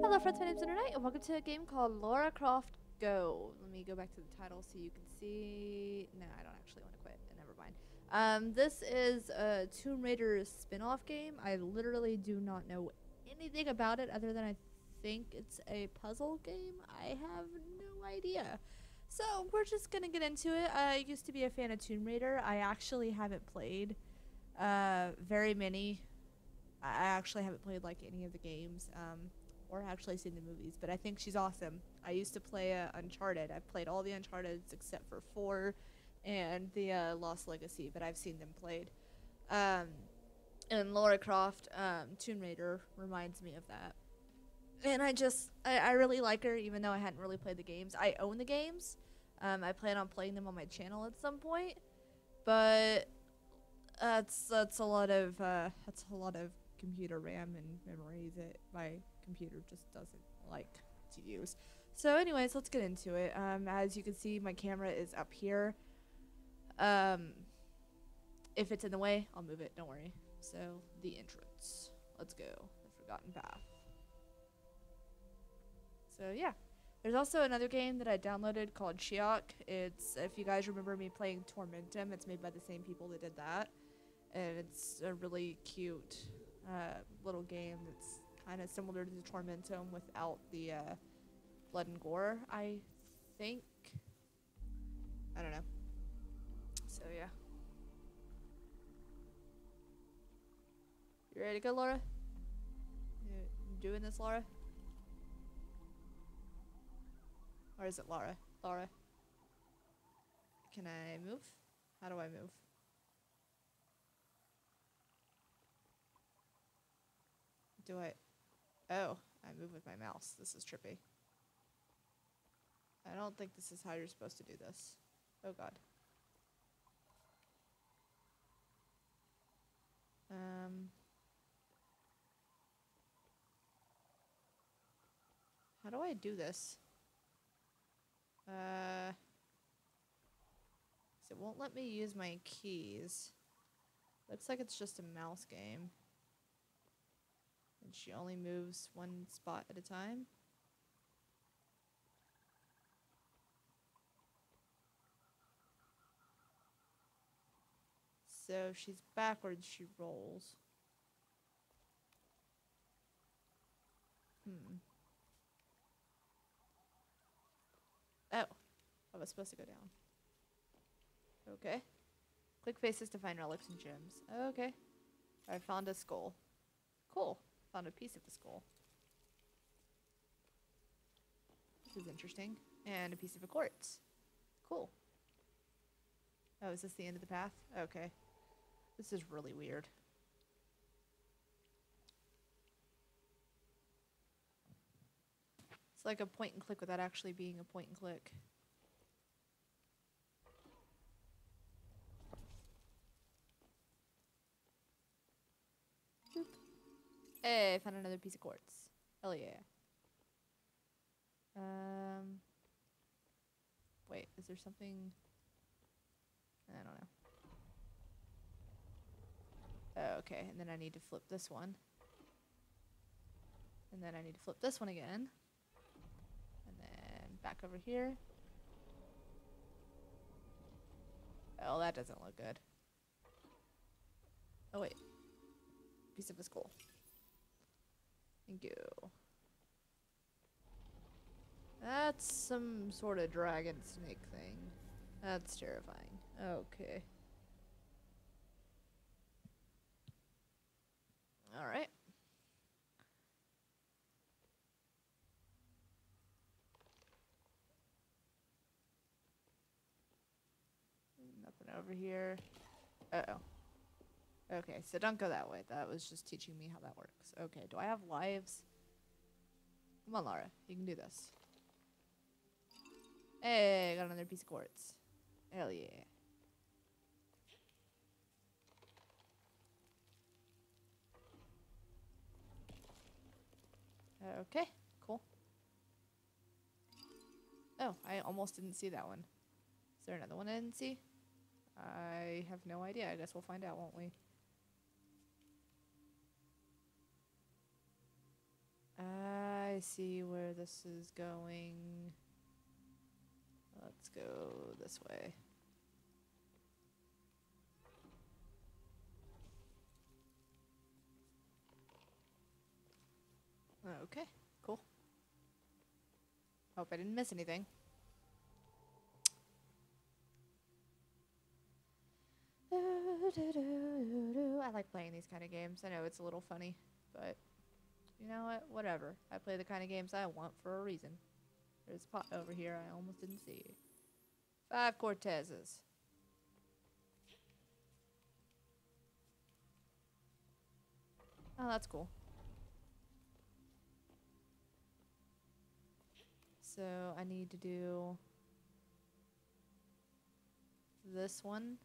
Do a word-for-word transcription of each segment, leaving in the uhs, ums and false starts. Hello friends, my name's Lunarnight, and welcome to a game called Lara Croft Go. Let me go back to the title so you can see... No, I don't actually want to quit. Never mind. Um, this is a Tomb Raider spin-off game. I literally do not know anything about it other than I think it's a puzzle game. I have no idea. So, we're just gonna get into it. I used to be a fan of Tomb Raider. I actually haven't played uh, very many. I actually haven't played like any of the games. Um... or actually seen the movies, but I think she's awesome. I used to play uh, Uncharted. I've played all the Uncharteds except for four and the uh, Lost Legacy, but I've seen them played. Um, and Lara Croft, um, Tomb Raider, reminds me of that. And I just, I, I really like her, even though I hadn't really played the games. I own the games. Um, I plan on playing them on my channel at some point, but that's that's a lot of uh, that's a lot of computer RAM and memory that my computer just doesn't like to use. So anyways, let's get into it. Um, as you can see, my camera is up here. Um, if it's in the way, I'll move it, don't worry. So, the entrance. Let's go. The Forgotten Path. So yeah. There's also another game that I downloaded called Shiok. It's, if you guys remember me playing Tormentum, it's made by the same people that did that. And it's a really cute uh, little game that's kind of similar to the Tormentum without the uh, blood and gore, I think. I don't know. So, yeah. You ready to go, Laura? You doing this, Laura? Or is it Laura? Laura? Can I move? How do I move? Do I... Oh, I move with my mouse. This is trippy. I don't think this is how you're supposed to do this. Oh god. Um. How do I do this? Uh. So it won't let me use my keys. Looks like it's just a mouse game. And she only moves one spot at a time. So if she's backwards, she rolls. Hmm. Oh, I was supposed to go down. Okay. Click faces to find relics and gems. Okay. I found a skull. Cool. Found a piece of the skull. This is interesting. And a piece of a quartz. Cool. Oh, is this the end of the path? Okay. This is really weird. It's like a point and click without actually being a point and click. Hey, I found another piece of quartz. Hell yeah. Um. Wait, is there something? I don't know. Oh, okay, and then I need to flip this one. And then I need to flip this one again. And then back over here. Oh, that doesn't look good. Oh, wait. Piece of a skull. And go. That's some sort of dragon snake thing. That's terrifying. Okay. Alright. Nothing over here. Uh-oh. Okay, so don't go that way. That was just teaching me how that works. Okay, do I have lives? Come on, Lara. You can do this. Hey, I got another piece of quartz. Hell yeah. Okay, cool. Oh, I almost didn't see that one. Is there another one I didn't see? I have no idea. I guess we'll find out, won't we? I I see where this is going. Let's go this way. Okay, cool. Hope I didn't miss anything. I like playing these kind of games. I know it's a little funny, but you know what? Whatever. I play the kind of games I want for a reason. There's a pot over here I almost didn't see. Five Cortezes. Oh, that's cool. So I need to do this one.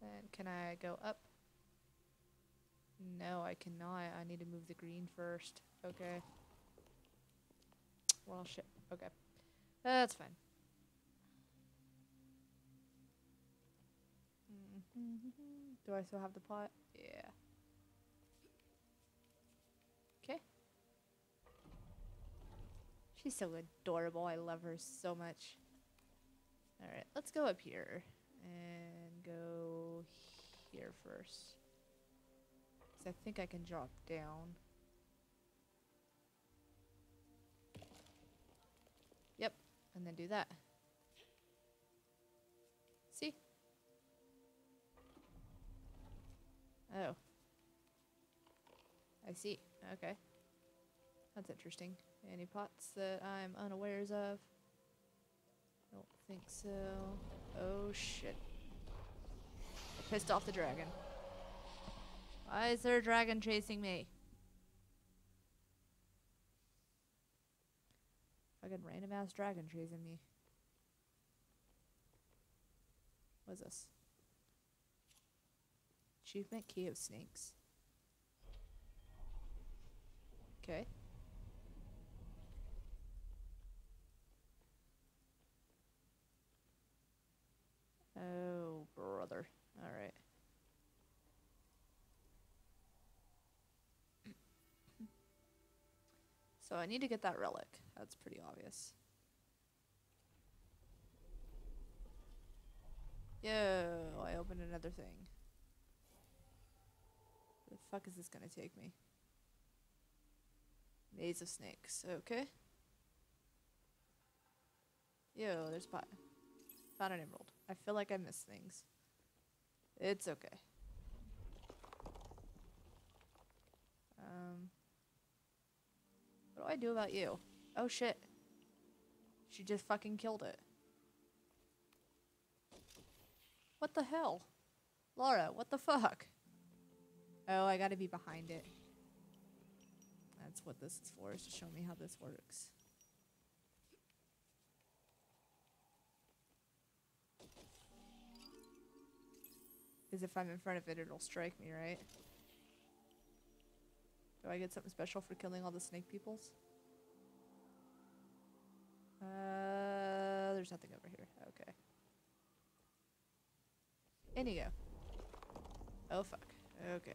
And can I go up? No, I cannot. I need to move the green first. Okay. Well, shit. Okay. That's fine. Do I still have the pot? Yeah. Okay. She's so adorable. I love her so much. Alright, let's go up here. And go here first. I think I can drop down. Yep, and then do that. See? Oh. I see. Okay. That's interesting. Any pots that I'm unawares of? Don't think so. Oh shit. I pissed off the dragon. Why is there a dragon chasing me? Fucking random ass dragon chasing me. What's this? Achievement key of snakes. Okay. Oh, brother. Alright. So I need to get that relic. That's pretty obvious. Yo, I opened another thing. Where the fuck is this gonna take me? Maze of snakes. Okay. Yo, there's pot. Found an emerald. I feel like I missed things. It's okay. Um... What do I do about you? Oh shit. She just fucking killed it. What the hell? Laura, what the fuck? Oh, I gotta be behind it. That's what this is for, is to show me how this works. Because if I'm in front of it, it'll strike me, right? Do I get something special for killing all the snake peoples? Uh, there's nothing over here. Okay. In you go. Oh fuck. Okay.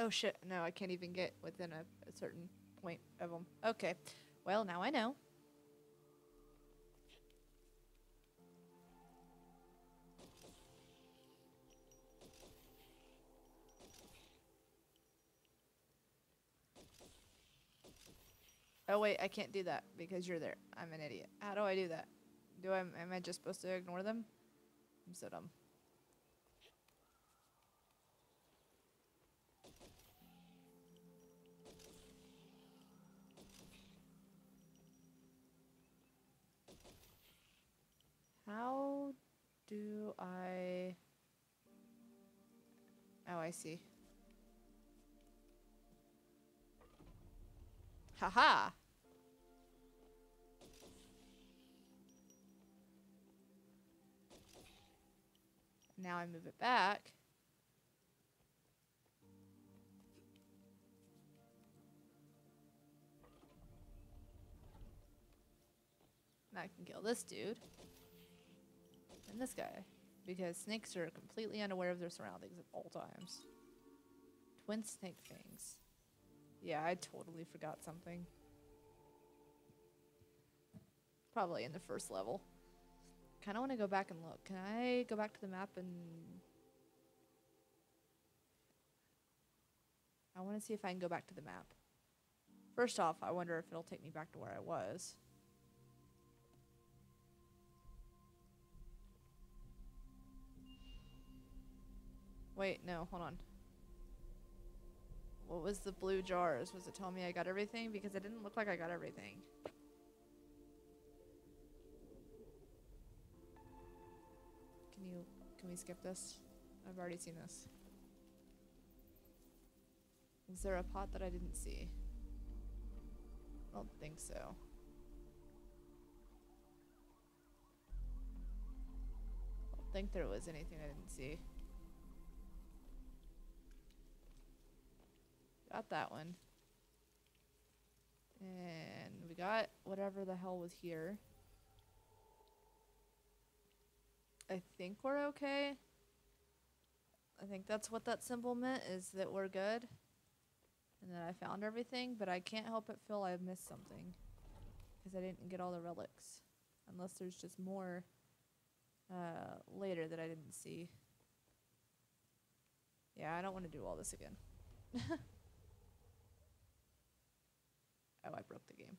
Oh shit. No, I can't even get within a, a certain point of them. Okay. Well, now I know. Oh wait, I can't do that because you're there. I'm an idiot. How do I do that? Do I, am I just supposed to ignore them? I'm so dumb. How do I... Oh, I see. Haha! Now I move it back. I can kill this dude. And this guy. Because snakes are completely unaware of their surroundings at all times. Twin snake things. Yeah, I totally forgot something. Probably in the first level. Kind of want to go back and look. Can I go back to the map and... I want to see if I can go back to the map. First off, I wonder if it'll take me back to where I was. Wait, no, hold on. What was the blue jars? Was it telling me I got everything? Because it didn't look like I got everything. Can you, can we skip this? I've already seen this. Is there a pot that I didn't see? I don't think so. I don't think there was anything I didn't see. Got that one. And we got whatever the hell was here. I think we're okay. I think that's what that symbol meant, is that we're good. And then I found everything, but I can't help but feel I missed something. Because I didn't get all the relics. Unless there's just more uh, later that I didn't see. Yeah, I don't want to do all this again. Oh, I broke the game.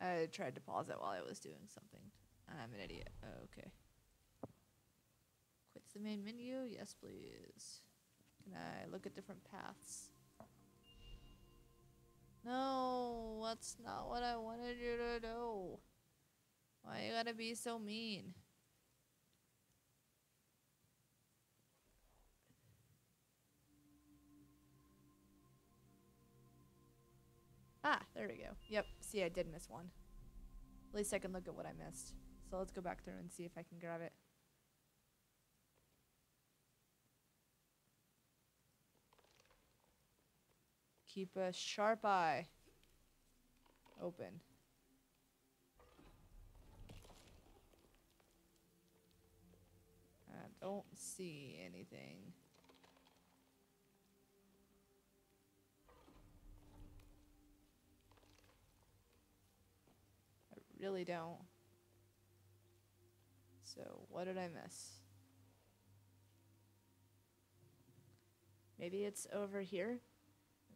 I tried to pause it while I was doing something. I'm an idiot. Oh, okay. Quit the main menu? Yes, please. Can I look at different paths? No, that's not what I wanted you to do. Why you gotta be so mean? Ah, there we go. Yep, see, I did miss one. At least I can look at what I missed. So let's go back through and see if I can grab it. Keep a sharp eye open. I don't see anything. I really don't. So, what did I miss? Maybe it's over here? And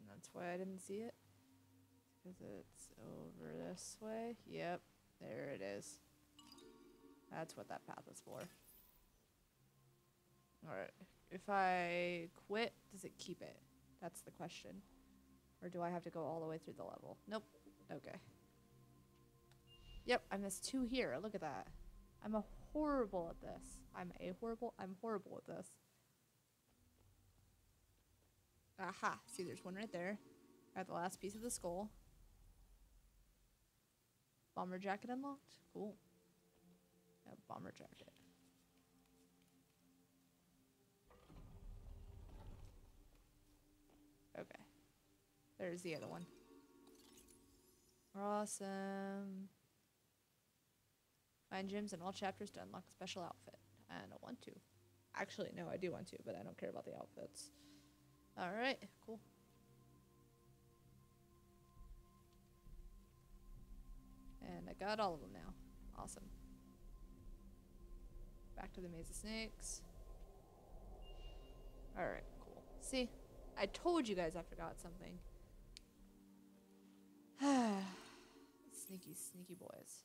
that's why I didn't see it. Because it's over this way. Yep, there it is. That's what that path is for. Alright, if I quit, does it keep it? That's the question. Or do I have to go all the way through the level? Nope. Okay. Yep, I missed two here. Look at that. I'm a horrible at this. I'm a horrible, I'm horrible at this. Aha! See, there's one right there. Got the last piece of the skull. Bomber jacket unlocked. Cool. Yeah, bomber jacket. Okay. There's the other one. Awesome. Find gems in all chapters to unlock a special outfit. I don't want to. Actually, no, I do want to, but I don't care about the outfits. Alright, cool. And I got all of them now. Awesome. Back to the maze of snakes. Alright, cool. See? I told you guys I forgot something. Sneaky, sneaky boys.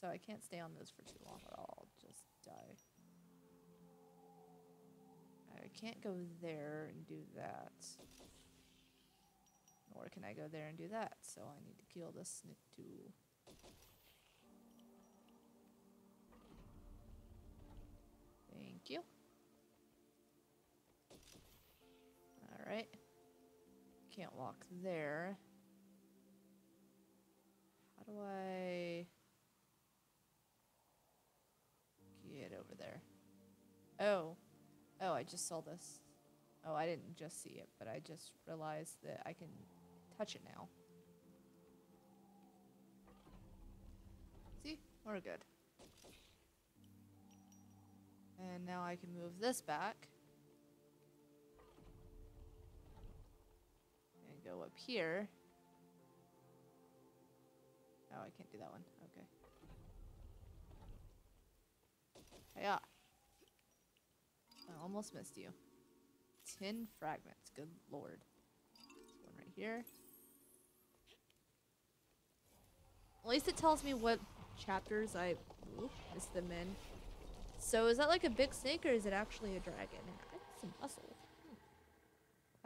So I can't stay on those for too long at all. I'll just die. I can't go there and do that. Nor can I go there and do that, so I need to kill this snake too. Thank you. Alright. Can't walk there. How do I get over there? Oh. Oh, I just saw this. Oh, I didn't just see it, but I just realized that I can touch it now. We're good. And now I can move this back. And go up here. Oh, I can't do that one. Okay. Yeah. I almost missed you. Tin fragments. Good lord. This one right here. At least it tells me what chapters I ooh, missed them in. So is that like a big snake or is it actually a dragon? I need some muscle. Hmm.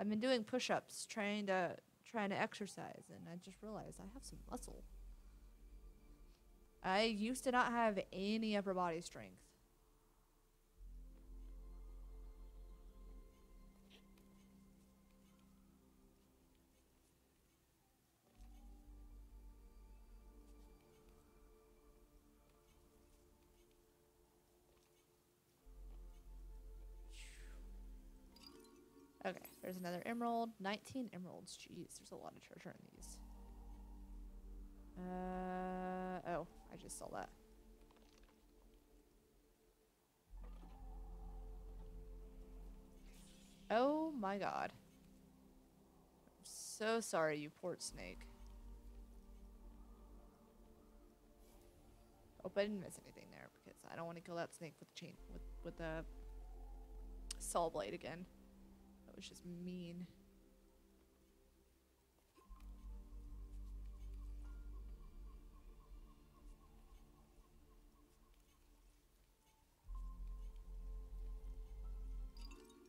I've been doing push-ups, trying to trying to exercise, and I just realized I have some muscle. I used to not have any upper body strength. Okay, there's another emerald. nineteen emeralds. Jeez, there's a lot of treasure in these. Uh, oh, I just saw that. Oh my god. I'm so sorry, you port snake. Hope I didn't miss anything there because I don't want to kill that snake with a chain with with a saw blade again. That was just mean.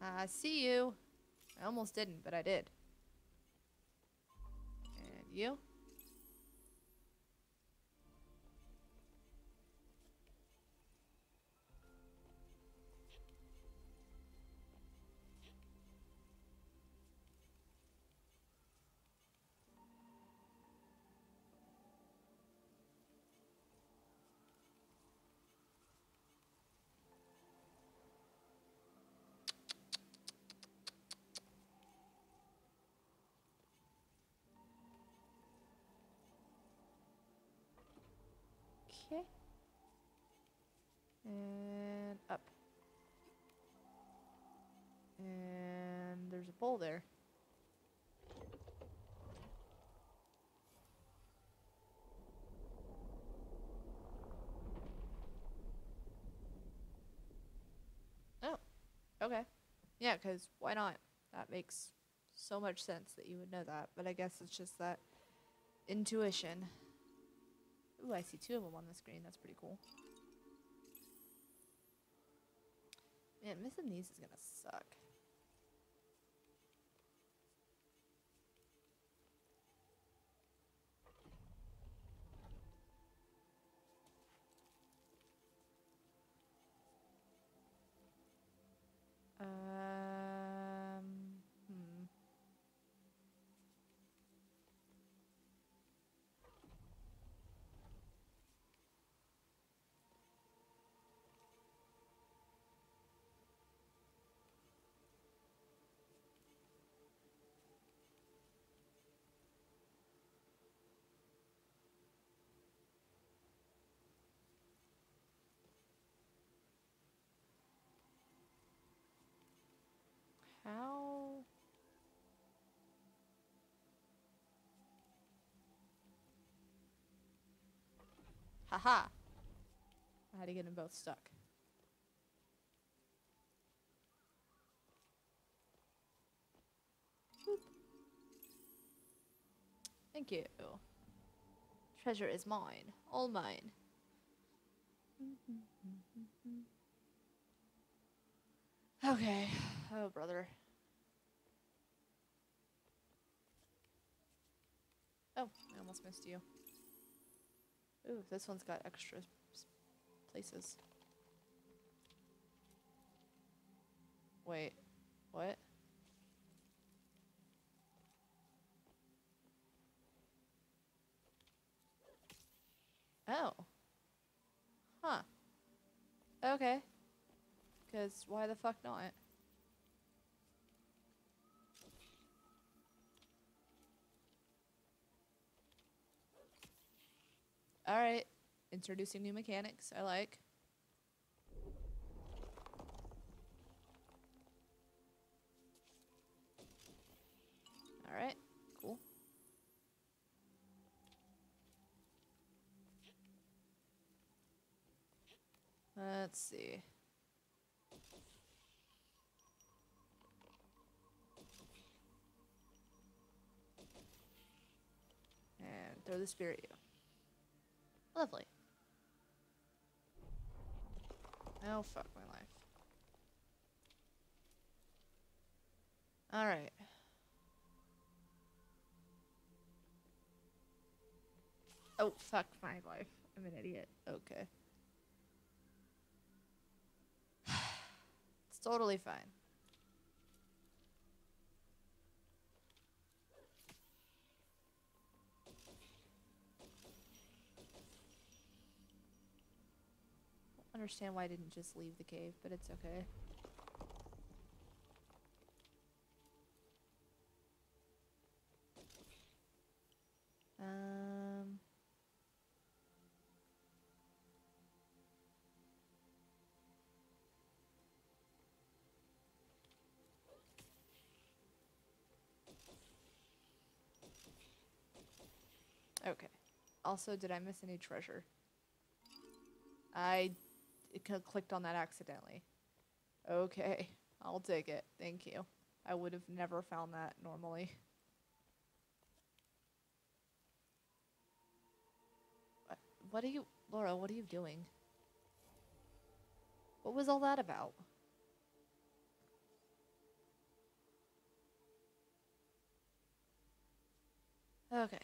I see you. I almost didn't, but I did. And you? Okay. And up. And there's a bowl there. Oh. Okay. Yeah, because why not? That makes so much sense that you would know that. But I guess it's just that intuition. Ooh, I see two of them on the screen. That's pretty cool. Man, missing these is gonna suck. How? Haha! I had to get them both stuck. Boop. Thank you. Treasure is mine. All mine. Okay. Oh, brother. Oh, I almost missed you. Ooh, this one's got extra places. Wait, what? Oh. Huh. Okay. Because why the fuck not? Alright, Introducing new mechanics, I like. Alright, cool. Let's see. And throw the spear at you. Lovely. Oh, fuck my life. Alright. Oh, fuck my life. I'm an idiot. Okay. It's totally fine. I don't understand why I didn't just leave the cave, but it's okay. Um... Okay. Also, did I miss any treasure? I clicked on that accidentally. Okay. I'll take it. Thank you. I would have never found that normally. What are you... Laura, what are you doing? What was all that about? Okay.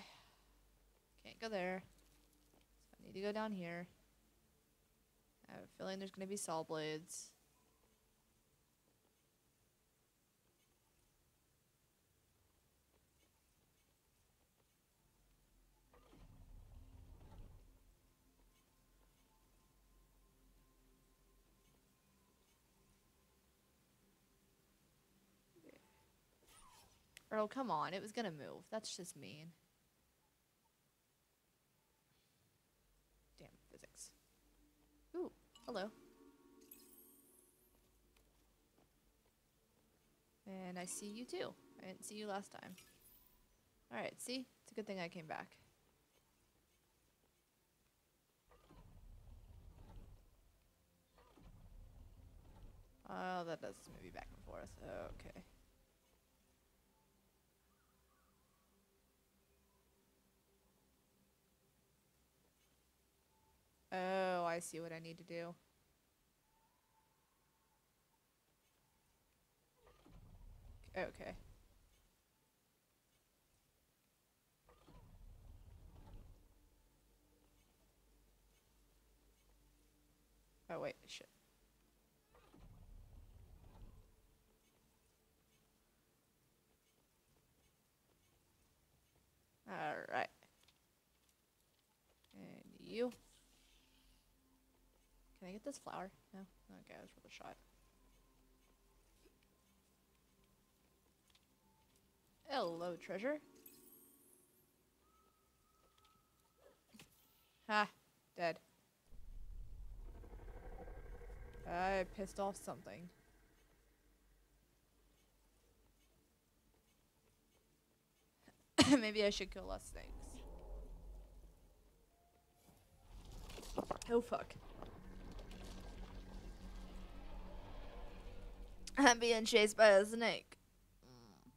Can't go there. So I need to go down here. I have a feeling there's going to be saw blades. Earl, come on. It was going to move. That's just mean. Damn physics. Ooh, hello. And I see you too. I didn't see you last time. Alright, see? It's a good thing I came back. Oh, that does move you back and forth. Okay. Oh, I see what I need to do. Okay. Oh, wait, shit. All right. And you. Can I get this flower? No? Okay, I was worth a shot. Hello, treasure. Ha! Dead. I pissed off something. Maybe I should kill less snakes. Oh, fuck. I'm being chased by a snake. Mm.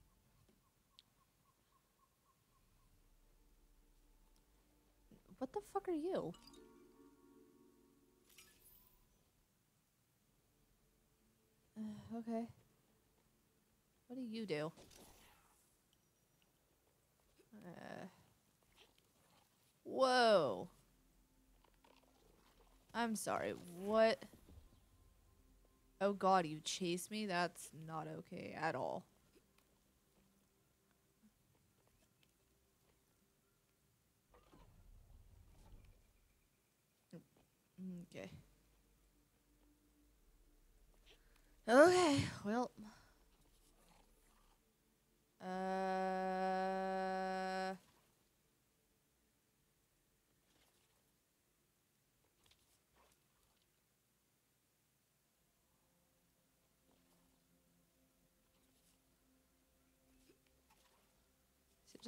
What the fuck are you? Uh, okay. What do you do? Uh, whoa. I'm sorry. What? Oh god, you chased me? That's not okay at all. Okay. Okay, well. Uh...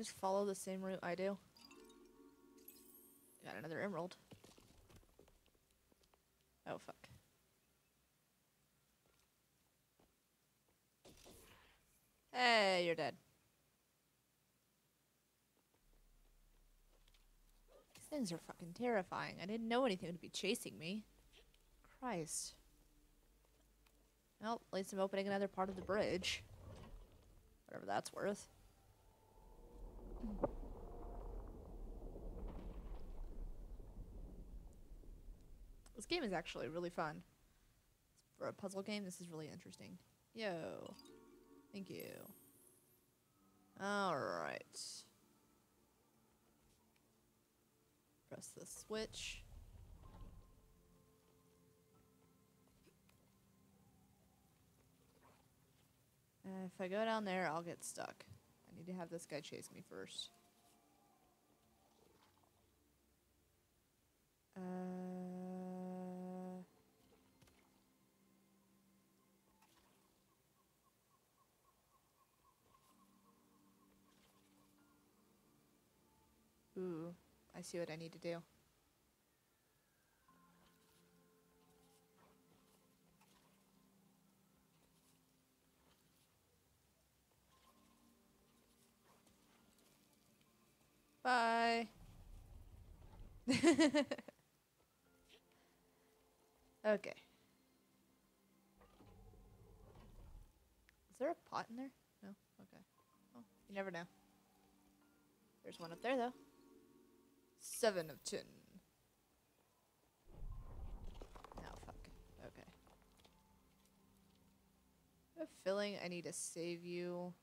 just follow the same route I do. Got another emerald. Oh, fuck. Hey, you're dead. These things are fucking terrifying. I didn't know anything would be chasing me. Christ. Well, at least I'm opening another part of the bridge. Whatever that's worth. This game is actually really fun. For a puzzle game, this is really interesting. Yo. Thank you. Alright. Press the switch. Uh, if I go down there, I'll get stuck. I need to have this guy chase me first. Uh... Ooh, I see what I need to do. Bye. Okay. Is there a pot in there? No? Okay. Oh, you never know. There's one up there, though. Seven of ten. No, fuck. Okay. I have a feeling I need to save you.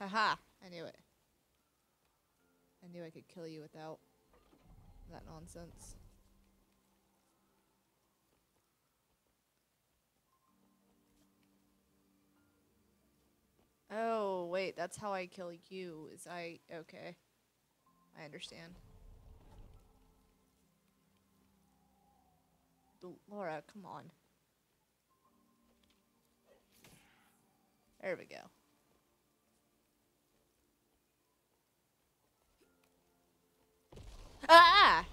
Haha, I knew it. I knew I could kill you without that nonsense. Oh, wait, that's how I kill you, is I... Okay. I understand. Laura, come on. There we go. Ah!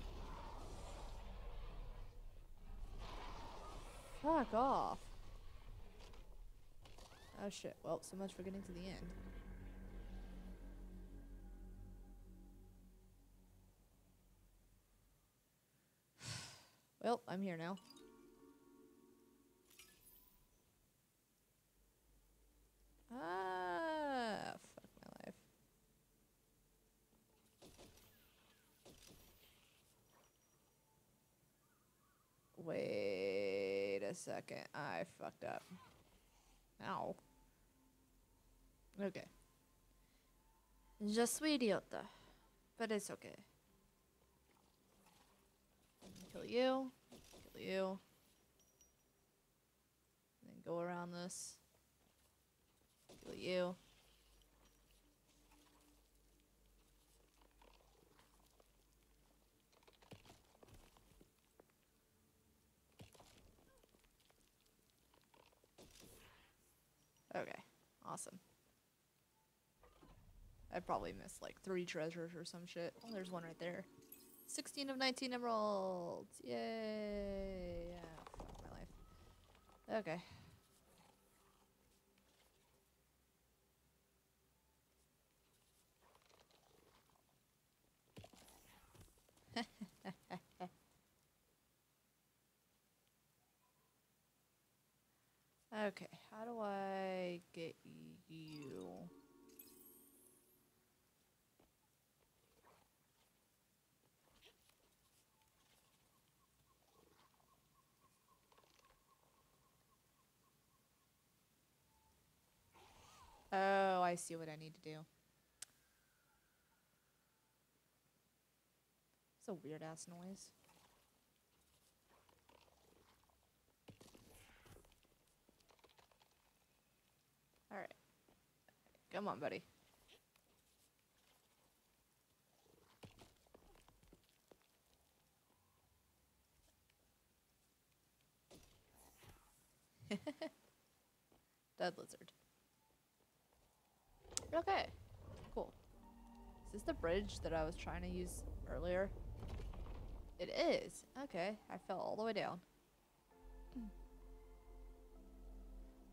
Fuck off. Oh shit, well, so much for getting to the end. Well, I'm here now. Ah, fuck my life. Wait a second. I fucked up. Ow. Okay. Je suis idiota. But it's okay. Kill you. Kill you. And then go around this. Kill you. Okay, awesome. I probably missed like three treasures or some shit. Oh, there's one right there. sixteen of nineteen emeralds. Yay. Oh, fuck my life. Okay. Okay, how do I get you? Oh, I see what I need to do. It's a weird ass noise. Alright. Come on, buddy. Dead lizard. Okay, cool. Is this the bridge that I was trying to use earlier? It is. Okay, I fell all the way down.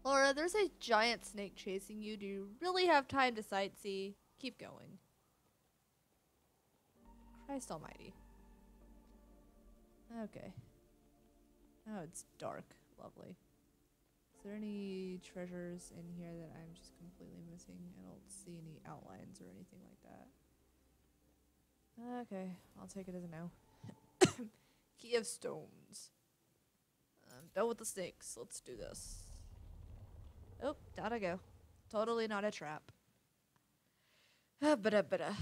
Laura, there's a giant snake chasing you. Do you really have time to sightsee? Keep going. Christ almighty. Okay. Oh, it's dark. Lovely. Is there any treasures in here that I'm just completely missing? I don't see any outlines or anything like that. Okay, I'll take it as a no. Key of stones. I'm done with the snakes. Let's do this. Oh, down I go. Totally not a trap. Ah, ba-da, ba-da.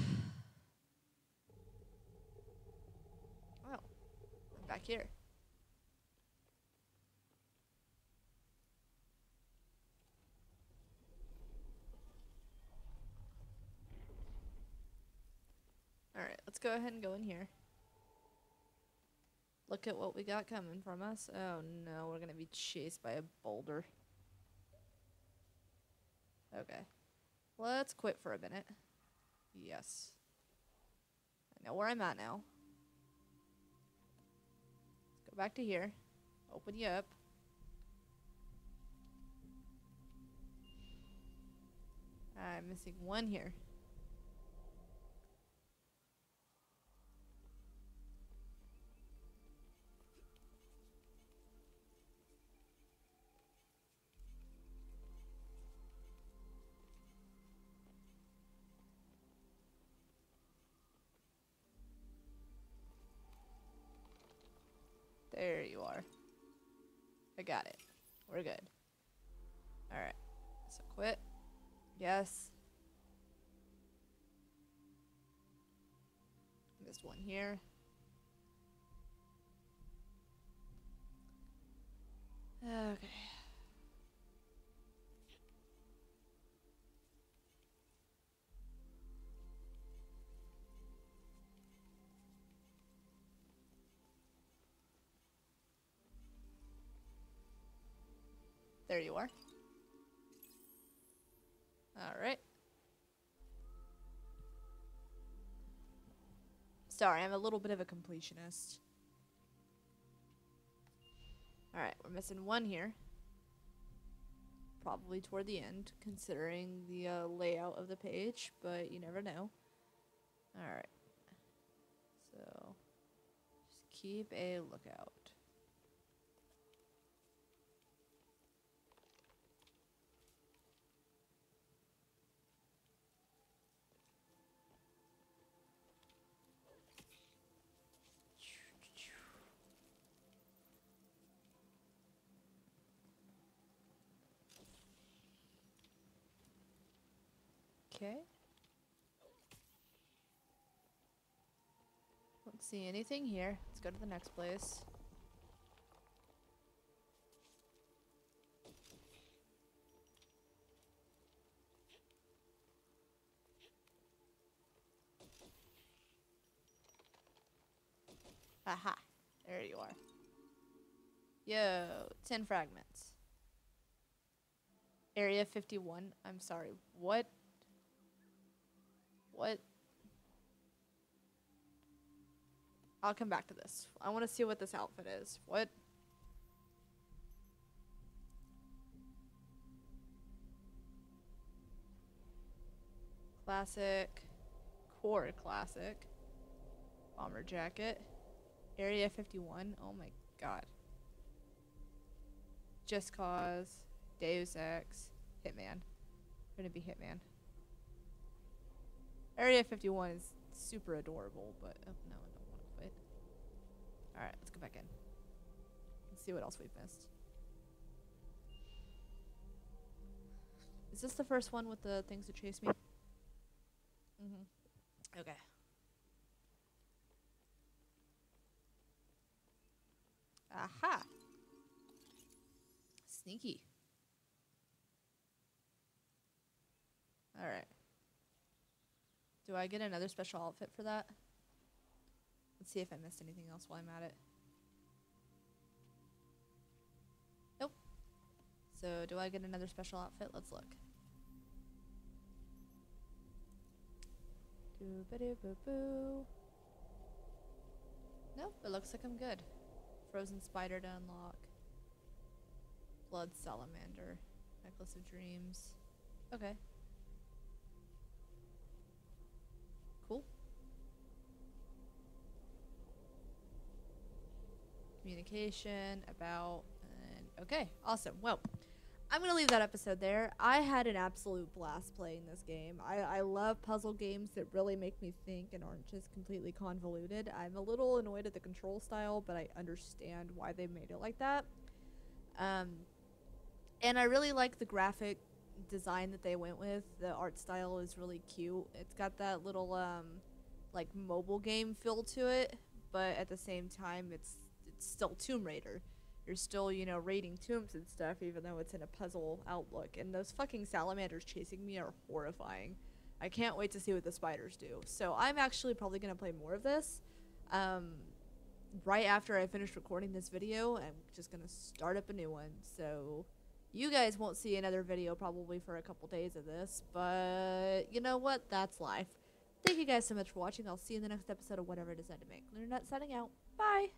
Well, I'm back here. Alright, let's go ahead and go in here. Look at what we got coming from us. Oh no, we're gonna be chased by a boulder. Okay. Let's quit for a minute. Yes. I know where I'm at now. Let's go back to here. Open you up. I'm missing one here. There you are. I got it. We're good. Alright. So quit. Yes. Missed one here. Okay. There you are. Alright. Sorry, I'm a little bit of a completionist. Alright, we're missing one here. Probably toward the end, considering the uh, layout of the page, but you never know. Alright. So, just keep a lookout. Okay. Don't see anything here. Let's go to the next place. Aha. There you are. Yo, ten fragments. Area fifty-one. I'm sorry. What? What? I'll come back to this. I want to see what this outfit is. What? Classic. Core classic. Bomber jacket. Area fifty-one. Oh my god. Just Cause. Deus Ex. Hitman. We're gonna be Hitman. Area fifty-one is super adorable, but oh, no, I don't want to quit. Alright, let's go back in. Let's see what else we've missed. Is this the first one with the things that chase me? Mm-hmm. Okay. Aha! Sneaky. Alright. Do I get another special outfit for that? Let's see if I missed anything else while I'm at it. Nope. So, do I get another special outfit? Let's look. Doo-ba-doo-boo-boo. Nope, it looks like I'm good. Frozen spider to unlock. Blood salamander. Necklace of dreams. Okay. Cool. Communication, about, and okay, awesome. Well, I'm gonna leave that episode there. I had an absolute blast playing this game. I, I love puzzle games that really make me think and aren't just completely convoluted. I'm a little annoyed at the control style, but I understand why they made it like that. Um, and I really like the graphic design that they went with. The art style is really cute. It's got that little, um, like, mobile game feel to it, but at the same time, it's, it's still Tomb Raider. You're still, you know, raiding tombs and stuff, even though it's in a puzzle outlook. And those fucking salamanders chasing me are horrifying. I can't wait to see what the spiders do. So I'm actually probably going to play more of this. Um, right after I finish recording this video, I'm just going to start up a new one. So you guys won't see another video probably for a couple days of this. But you know what? That's life. Thank you guys so much for watching. I'll see you in the next episode of whatever it is I had to make. Lunarnight signing out. Bye!